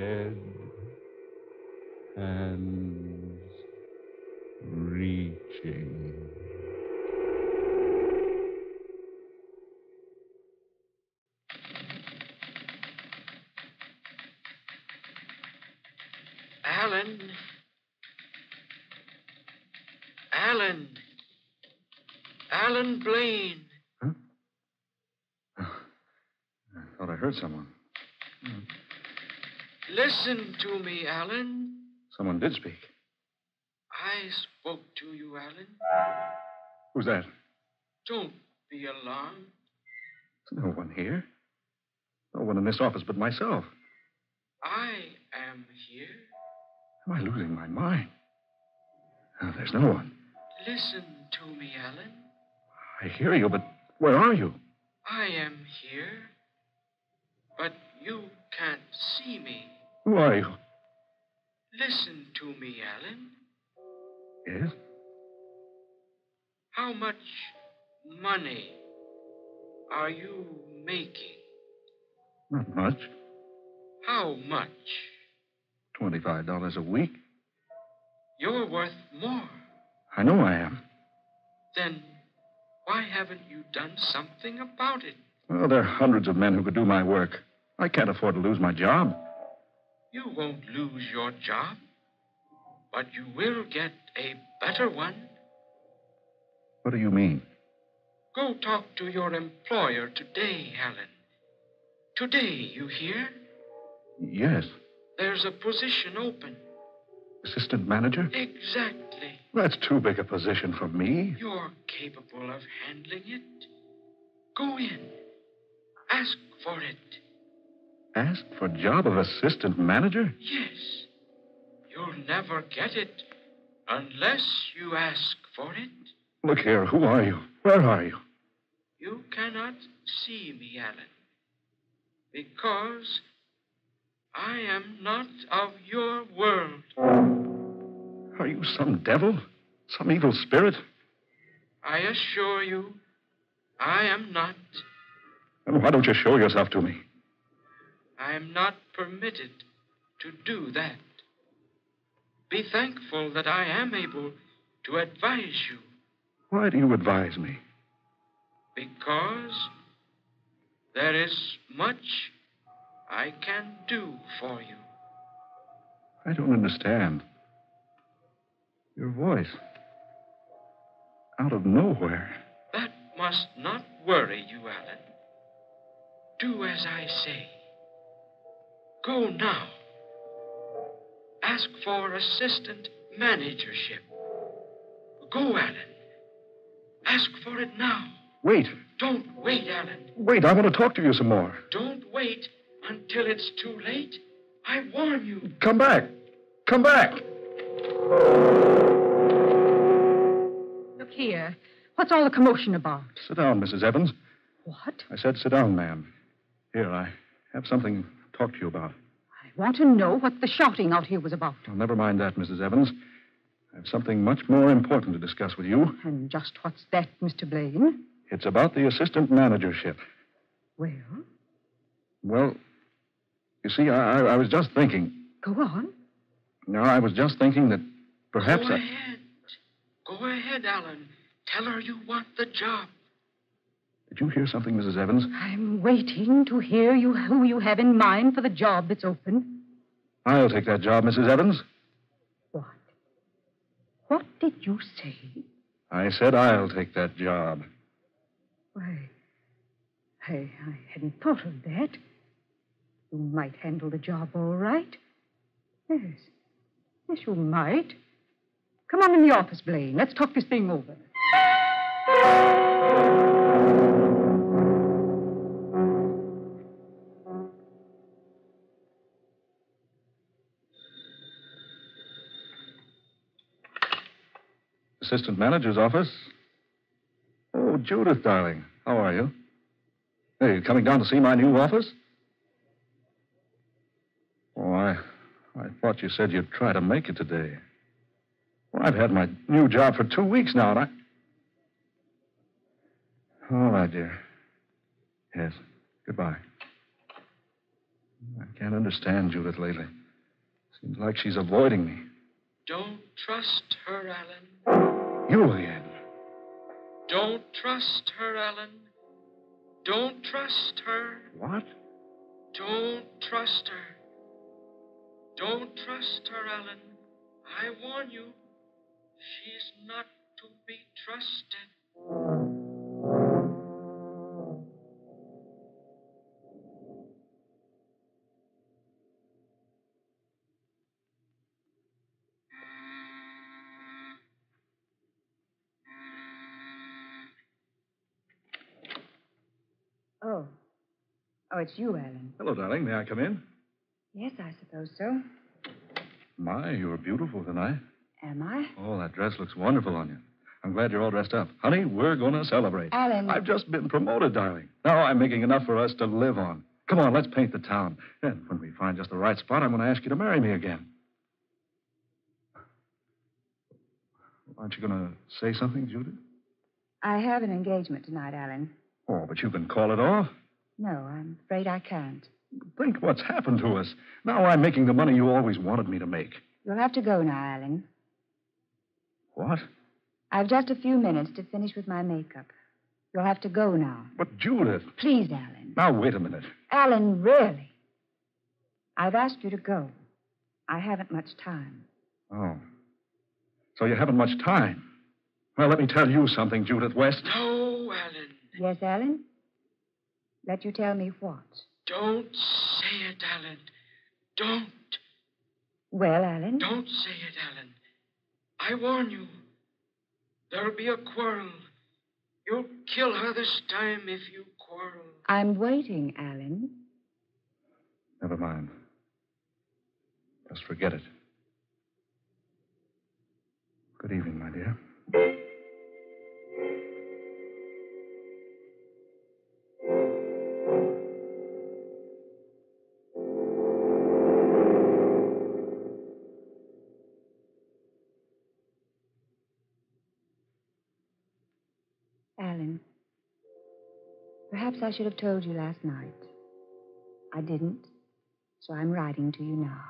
dead hands reaching. Alan Blaine. Huh? Oh, I thought I heard someone. Mm. Listen to me, Alan. Someone did speak. I spoke to you, Alan. Who's that? Don't be alarmed. There's no one here. No one in this office but myself. I am here. Am I losing my mind? No, there's no one. Listen to me, Alan. I hear you, but where are you? I am here, but you can't see me. Who are you? Listen to me, Alan. Yes? How much money are you making? Not much. How much? $25 a week. You're worth more. I know I am. Then why haven't you done something about it? Well, there are hundreds of men who could do my work. I can't afford to lose my job. You won't lose your job, but you will get a better one. What do you mean? Go talk to your employer today, Alan. Today, you hear? Yes. There's a position open. Assistant manager? Exactly. That's too big a position for me. You're capable of handling it. Go in. Ask for it. Ask for a job of assistant manager? Yes. You'll never get it unless you ask for it. Look here, who are you? Where are you? You cannot see me, Alan, because I am not of your world. Are you some devil? Some evil spirit? I assure you, I am not. Then why don't you show yourself to me? I am not permitted to do that. Be thankful that I am able to advise you. Why do you advise me? Because there is much I can do for you. I don't understand. Your voice. Out of nowhere. That must not worry you, Alan. Do as I say. Go now. Ask for assistant managership. Go, Alan. Ask for it now. Wait. Don't wait, Alan. Wait, I want to talk to you some more. Don't wait until it's too late. I warn you. Come back. Come back. Look here. What's all the commotion about? Sit down, Mrs. Evans. What? I said sit down, ma'am. Here, I have something to talk to you about. I want to know what the shouting out here was about. Well, never mind that, Mrs. Evans. I have something much more important to discuss with you. And just what's that, Mr. Blaine? It's about the assistant managership. Well... You see, I was just thinking. Go on. No, I was just thinking that perhaps I... Go ahead, Alan. Tell her you want the job. Did you hear something, Mrs. Evans? I'm waiting to hear who you have in mind for the job that's open. I'll take that job, Mrs. Evans. What? What did you say? I said I'll take that job. Why, I hadn't thought of that. You might handle the job all right. Yes, you might. Come on in the office, Blaine. Let's talk this thing over. Assistant manager's office. Oh, Judith, darling, how are you? Hey, you coming down to see my new office? I thought you said you'd try to make it today. Well, I've had my new job for 2 weeks now, and I... All right, dear. Yes, goodbye. I can't understand Judith lately. Seems like she's avoiding me. Don't trust her, Alan. You again. Don't trust her, Alan. Don't trust her. What? Don't trust her. Don't trust her, Alan. I warn you, she's not to be trusted. Oh, it's you, Alan. Hello, darling. May I come in? Yes, I suppose so. My, you're beautiful tonight. Am I? Oh, that dress looks wonderful on you. I'm glad you're all dressed up. Honey, we're going to celebrate. Alan. I've just been promoted, darling. Now I'm making enough for us to live on. Come on, let's paint the town. And when we find just the right spot, I'm going to ask you to marry me again. Aren't you going to say something, Judith? I have an engagement tonight, Alan. Oh, but you can call it off. No, I'm afraid I can't. Think what's happened to us. Now I'm making the money you always wanted me to make. You'll have to go now, Alan. What? I've just a few minutes to finish with my makeup. You'll have to go now. But, Judith... Please, Alan. Now, wait a minute. Alan, really? I've asked you to go. I haven't much time. Oh. So you haven't much time. Well, let me tell you something, Judith West. No, Alan. Yes, Alan? Let you tell me what? Don't say it, Alan. Don't. Well, Alan? Don't say it, Alan. I warn you. There'll be a quarrel. You'll kill her this time if you quarrel. I'm waiting, Alan. Never mind. Just forget it. Good evening, my dear. Perhaps I should have told you last night. I didn't, so I'm writing to you now.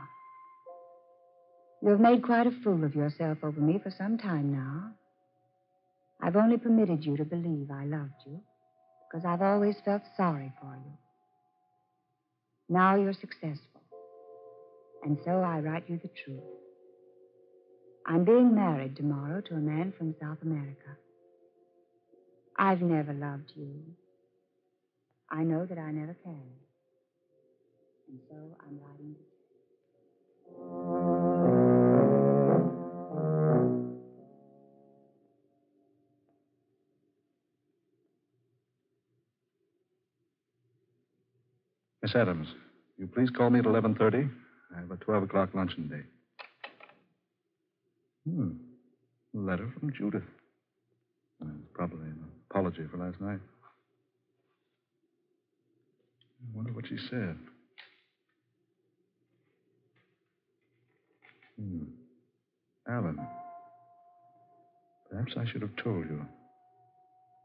You have made quite a fool of yourself over me for some time now. I've only permitted you to believe I loved you because I've always felt sorry for you. Now you're successful, and so I write you the truth. I'm being married tomorrow to a man from South America. I've never loved you. I know that I never can. And so I'm writing to you. Miss Adams, will you please call me at 11:30? I have a 12 o'clock luncheon date. A letter from Judith. It's probably an apology for last night. I wonder what she said. Alan, perhaps I should have told you.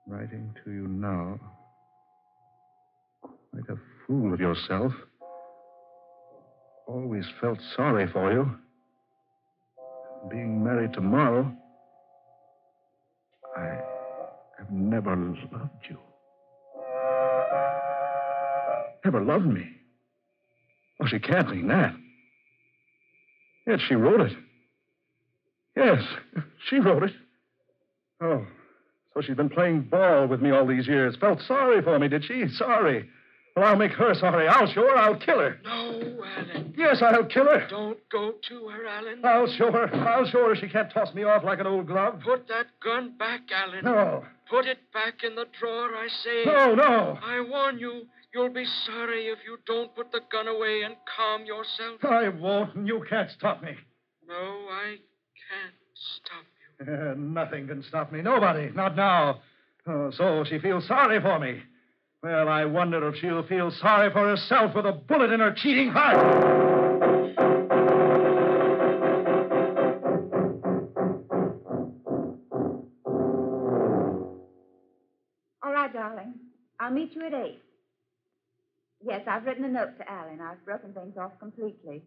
Writing to you now. Make a fool of yourself. Always felt sorry for you. Being married tomorrow. I have never loved you. Never loved me. Oh, she can't mean that. Yet she wrote it. Yes, she wrote it. Oh, so she's been playing ball with me all these years. Felt sorry for me, did she? Sorry. Well, I'll make her sorry. I'll show her. I'll kill her. No, Alan. Yes, I'll kill her. Don't go to her, Alan. I'll show her. I'll show her she can't toss me off like an old glove. Put that gun back, Alan. No. Put it back in the drawer, I say. No, no. I warn you, you'll be sorry if you don't put the gun away and calm yourself. I won't, and you can't stop me. No, I can't stop you. Nothing can stop me. Nobody. Not now. Oh, so she feels sorry for me. Well, I wonder if she'll feel sorry for herself with a bullet in her cheating heart. I'll meet you at 8. Yes, I've written a note to Alan. I've broken things off completely.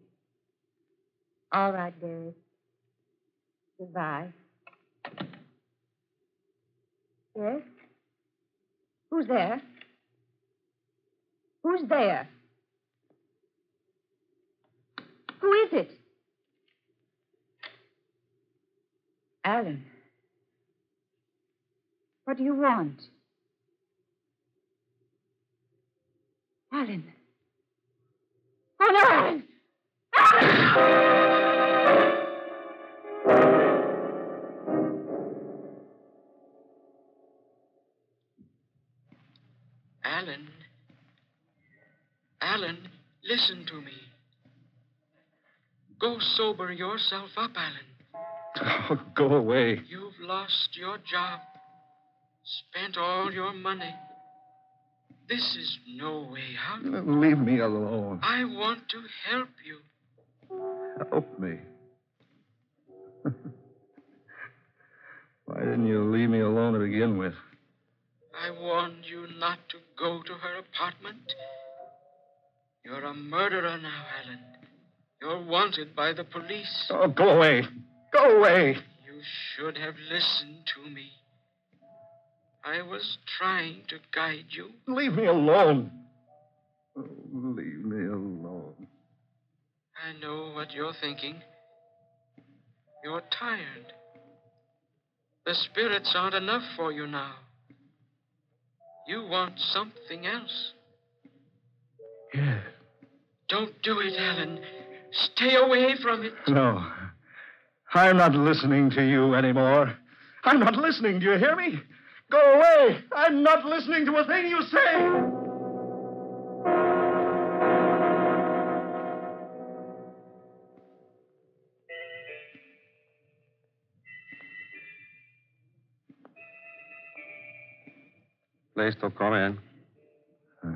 All right, dearie. Goodbye. Yes? Who's there? Who's there? Who is it? Alan. What do you want? Alan. Oh, no, Alan! Alan! Alan. Alan, listen to me. Go sober yourself up, Alan. Oh, go away. You've lost your job. Spent all your money. This is no way out. Leave me alone. I want to help you. Help me? Why didn't you leave me alone to begin with? I warned you not to go to her apartment. You're a murderer now, Alan. You're wanted by the police. Oh, go away. Go away. You should have listened to me. I was trying to guide you. Leave me alone. Oh, leave me alone. I know what you're thinking. You're tired. The spirits aren't enough for you now. You want something else. Yes. Don't do it, Alan. Stay away from it. No. I'm not listening to you anymore. I'm not listening. Do you hear me? Go away! I'm not listening to a thing you say! Please don't come in. A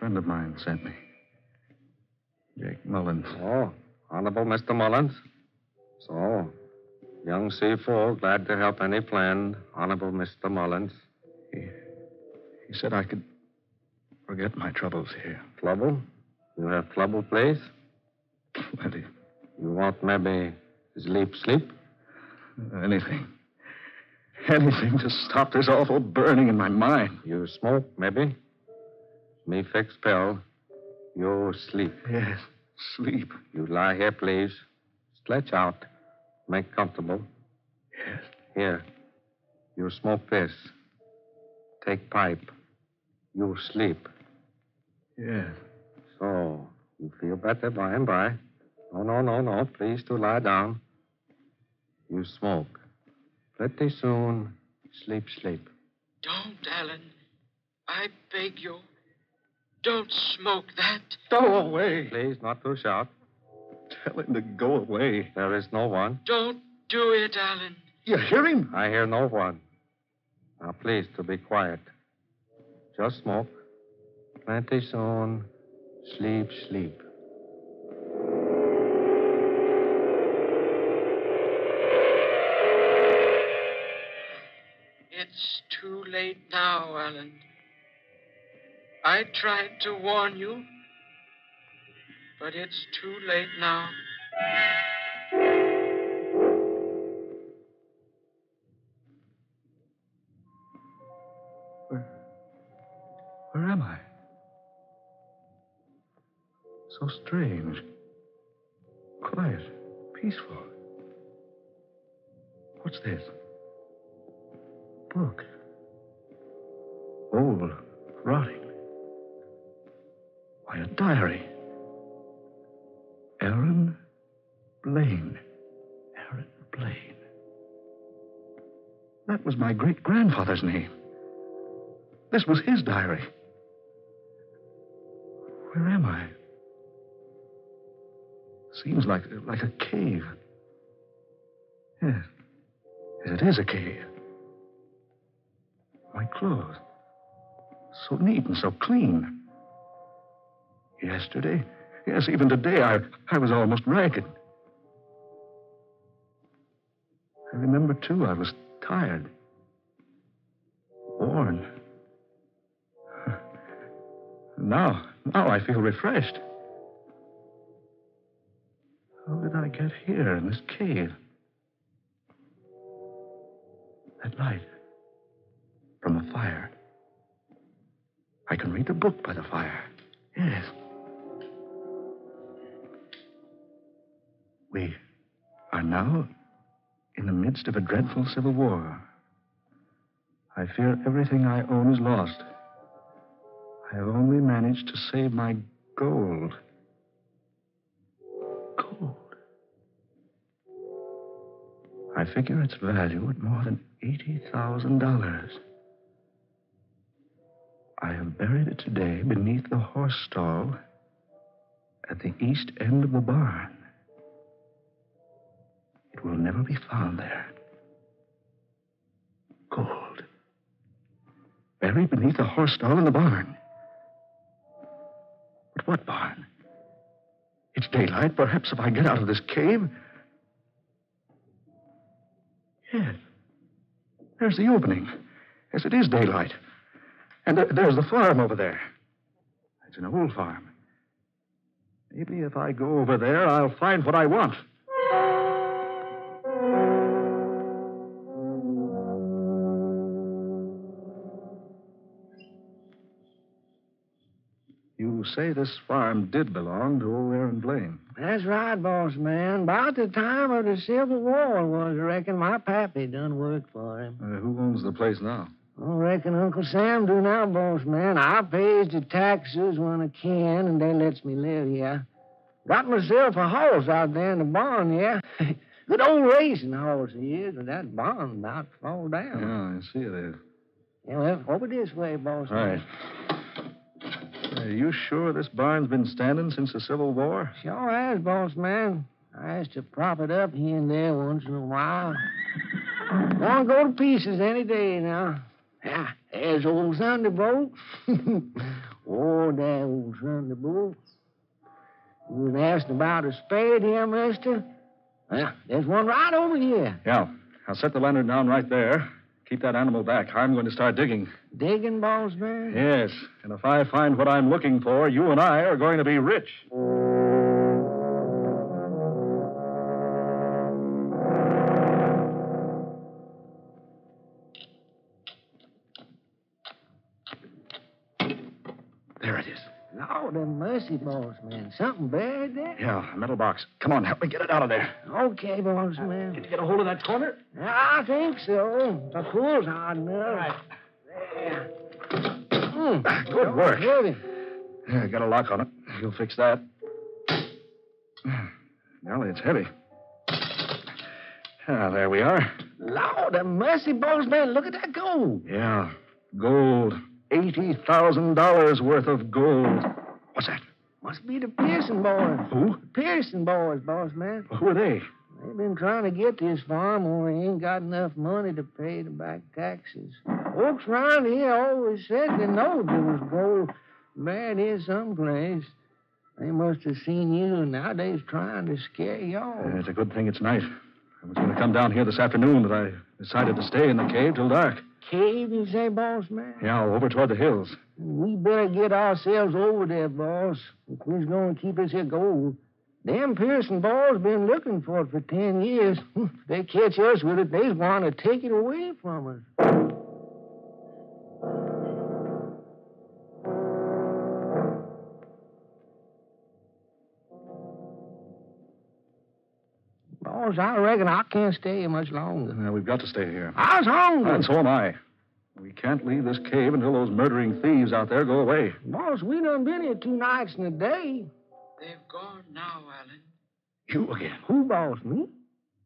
friend of mine sent me. Jake Mullins. Oh, Honorable Mr. Mullins. So... young C4, glad to help any friend, Honorable Mr. Mullins. He said I could forget my troubles here. Trouble? You have trouble, please? Plenty. You want maybe sleep? Anything. Anything to stop this awful burning in my mind. You smoke, maybe? Me fix pill. You sleep. Yes, sleep. You lie here, please. Stretch out. Make comfortable. Yes. Here. You smoke this. Take pipe. You sleep. Yes. So, you feel better by and by. No. Please do lie down. You smoke. Pretty soon, sleep. Don't, Alan. I beg you. Don't smoke that. Go away. Please, not to shout. Tell him to go away. There is no one. Don't do it, Alan. You hear him? I hear no one. Now, please, to be quiet. Just smoke. Plenty soon. Sleep. It's too late now, Alan. I tried to warn you. But it's too late now. Where am I? So strange. Quiet. Peaceful. What's this? Book. Old. Rotting. Why, a diary. Aaron Blaine. That was my great-grandfather's name. This was his diary. Where am I? Seems like a cave. Yes. It is a cave. My clothes. So neat and so clean. Yesterday... yes, even today, I was almost ragged. I remember, too, I was tired. Worn. Now I feel refreshed. How did I get here in this cave? That light from the fire. I can read the book by the fire. Yes. We are now in the midst of a dreadful civil war. I fear everything I own is lost. I have only managed to save my gold. Gold. I figure its value at more than $80,000. I have buried it today beneath the horse stall at the east end of the barn. It will never be found there. Gold. Buried beneath the horse stall in the barn. But what barn? It's daylight. Perhaps if I get out of this cave... Yes. There's the opening. Yes, it is daylight. And there's the farm over there. It's an old farm. Maybe if I go over there, I'll find what I want. You say this farm did belong to old Aaron Blaine. That's right, boss man. About the time of the Civil War was, I reckon, my pappy done work for him. Who owns the place now? I reckon Uncle Sam do now, boss man. I pays the taxes when I can, and they lets me live here. Got myself a horse out there in the barn, yeah. Good old racing horse he is, but that barn about to fall down. Yeah, I see it is. Yeah, well, over this way, boss man. All right. Are you sure this barn's been standing since the Civil War? Sure has, boss man. I used to prop it up here and there once in a while. Won't go to pieces any day now. Yeah, there's old Thunderbolt. Oh, there, old Thunderbolt. You was asking about a spade here, mister? Well, there's one right over here. Yeah, I'll set the lantern down right there. Keep that animal back. I'm going to start digging. Digging, boss man? Yes, and if I find what I'm looking for, you and I are going to be rich. Mercy, boss man. Something buried there? Yeah, a metal box. Come on, help me get it out of there. Okay, boss man. Did you get a hold of that corner? I think so. The pool's hard enough. All right. There. Good work. Heavy. Yeah, got a lock on it. You'll fix that. Golly, it's heavy. Ah, there we are. Lord have mercy, boss man. Look at that gold. Yeah, gold. $80,000 worth of gold. What's that? Must be the Pearson boys. Who? The Pearson boys, boss man. Well, who are they? They've been trying to get this farm where they ain't got enough money to pay the back taxes. Folks around here always said they knowed there was gold buried here someplace. They must have seen you, and now they's trying to scare y'all. It's a good thing it's night. I was going to come down here this afternoon, but I decided to stay in the cave till dark. Cave, you say, boss man? Yeah, over toward the hills. We better get ourselves over there, boss, if we're going to keep this here gold. Them Pearson boys been looking for it for 10 years. If they catch us with it, they want to take it away from us. Boss, I reckon I can't stay here much longer. No, we've got to stay here. I was hungry. And so am I. We can't leave this cave until those murdering thieves out there go away. Boss, we done been here 2 nights and a day. They've gone now, Alan. You again? Who, boss, me?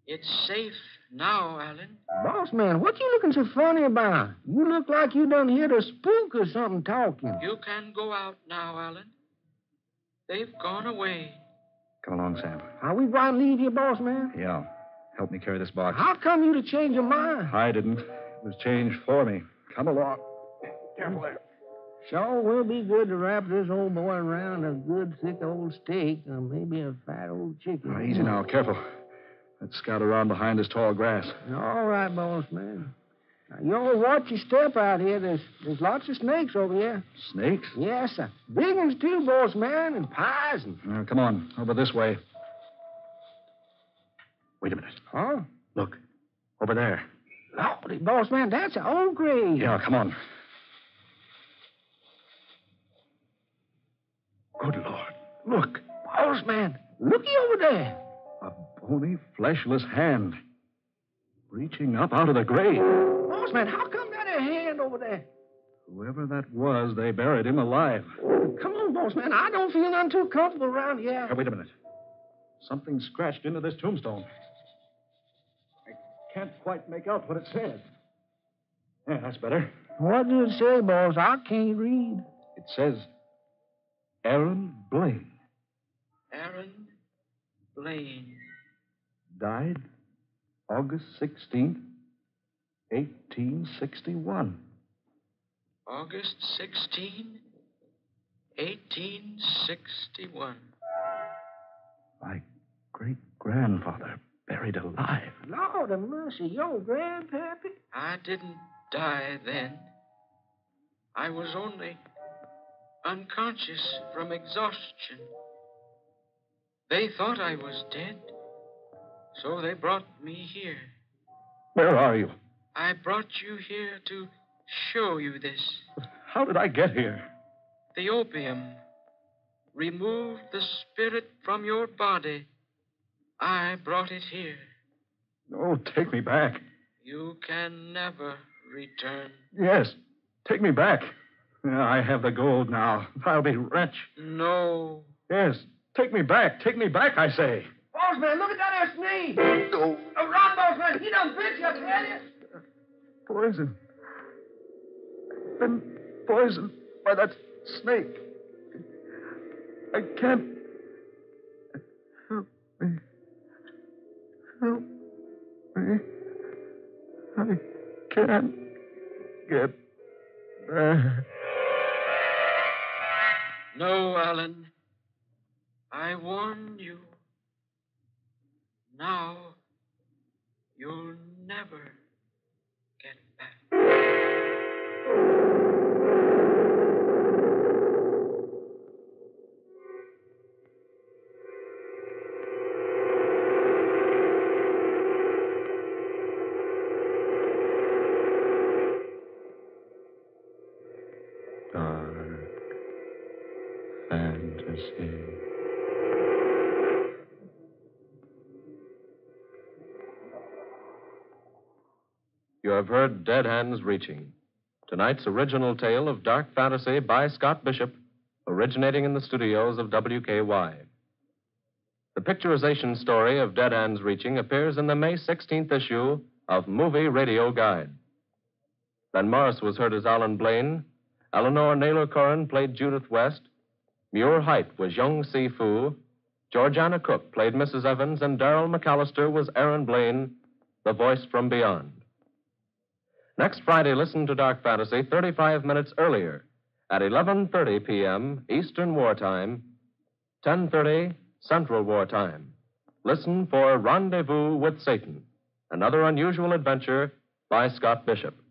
It's safe now, Alan. Boss, man, what you looking so funny about? You look like you done heard a spook or something talking. You can go out now, Alan. They've gone away. Come along, Sam. Are we going to leave you, boss, man? Yeah. Help me carry this box. How come you to change your mind? I didn't. It was changed for me. Come along. Careful there. Sure will be good to wrap this old boy around a good, thick old steak or maybe a fat old chicken. Oh, easy now. Careful. Let's scout around behind this tall grass. All right, boss, man. No, watch your step out here. There's lots of snakes over here. Snakes? Yes, sir. Big ones, too, boss man, and pies and... come on, over this way. Wait a minute. Huh? Look, over there. Lordy, boss man, that's an old grave. Yeah, come on. Good Lord, look. Boss man, looky over there. A bony, fleshless hand. Reaching up out of the grave. Boss man, how come that a hand over there? Whoever that was, they buried him alive. Come on, boss man. I don't feel none too comfortable around here. Hey, wait a minute. Something scratched into this tombstone. I can't quite make out what it says. Yeah, that's better. What did it say, boss? I can't read. It says, Aaron Blaine. Aaron Blaine. Died August 16th, 1861. August 16, 1861. My great-grandfather buried alive. Lord of mercy, your grandpappy? I didn't die then. I was only unconscious from exhaustion. They thought I was dead, so they brought me here. Where are you? I brought you here to show you this. How did I get here? The opium removed the spirit from your body. I brought it here. Oh, take me back. You can never return. Yes, take me back. I have the gold now. I'll be rich. No. Yes, take me back. Take me back, I say. Bossman, look at that snake. Oh. Rob Bossman, he done bit you, I tell you. Poison. Been poisoned by that snake. I can't. Help me. Help me. I can't get there. No, Alan. I warned you. Now, you'll never get back. Dark Fantasy. You have heard Dead Hands Reaching, tonight's original tale of Dark Fantasy by Scott Bishop, originating in the studios of WKY. The picturization story of Dead Hands Reaching appears in the May 16th issue of Movie Radio Guide. Ben Morris was heard as Alan Blaine, Eleanor Naylor-Corran played Judith West, Muir Height was Young Si Fu, Georgiana Cook played Mrs. Evans, and Daryl McAllister was Aaron Blaine, the voice from beyond. Next Friday, listen to Dark Fantasy 35 minutes earlier at 11:30 p.m. Eastern Wartime, 10:30 Central Wartime. Listen for Rendezvous with Satan, another unusual adventure by Scott Bishop.